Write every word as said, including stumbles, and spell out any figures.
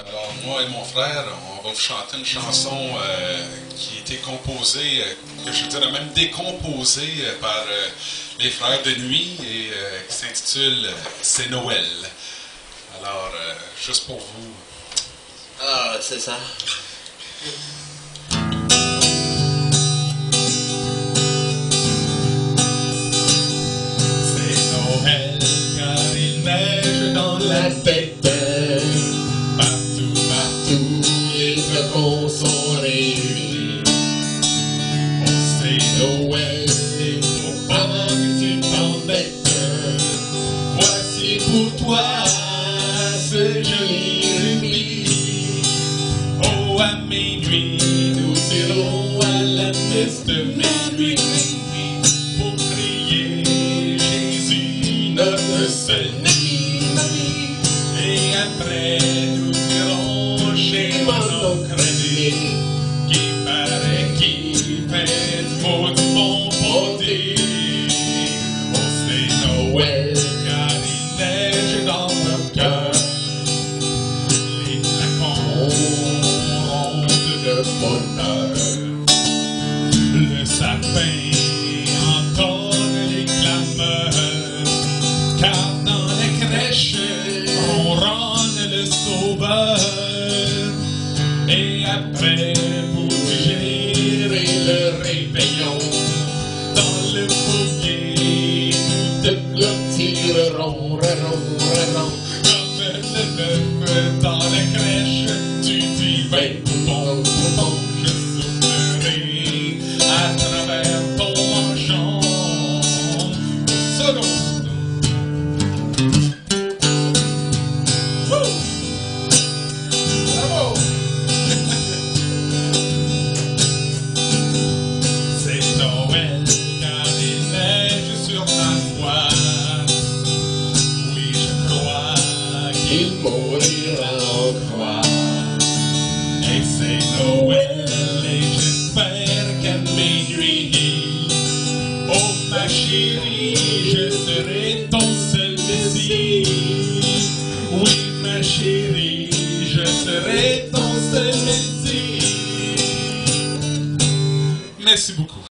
Alors moi et mon frère, on va vous chanter une chanson euh, qui a été composée, euh, que je dirais même décomposée euh, par euh, les frères de nuit et euh, qui s'intitule euh, C'est Noël. Alors, euh, juste pour vous. Ah, c'est ça. C'est Noël car il neige dans la tête. Sont réunis. On sait Noël et pour pas que tu t'embêtes. Voici pour toi ce joli rubis. Oh, à minuit, nous irons à la messe de minuit pour prier Jésus, notre Seigneur Marie. Et après, nous irons chez Monocrène. Qui paraît qu'il pèse pour du bon poté. Oh, c'est Noël car il neige dans nos cœurs. Les flacons rondent de bonheur. Le sapin entonne les clameurs, car dans la crèche on ronde le sauveur. Et après, pour gérer le réveillon, dans le foyer, nous te glottirons, comme le bœuf dans la crèche, tu dis ben bon, bon, je soufflerai à travers ton manchon. Solo. Et c'est Noël et j'espère qu'à minuit, oh ma chérie, je serai ton seul désir. Oui ma chérie, je serai ton seul désir.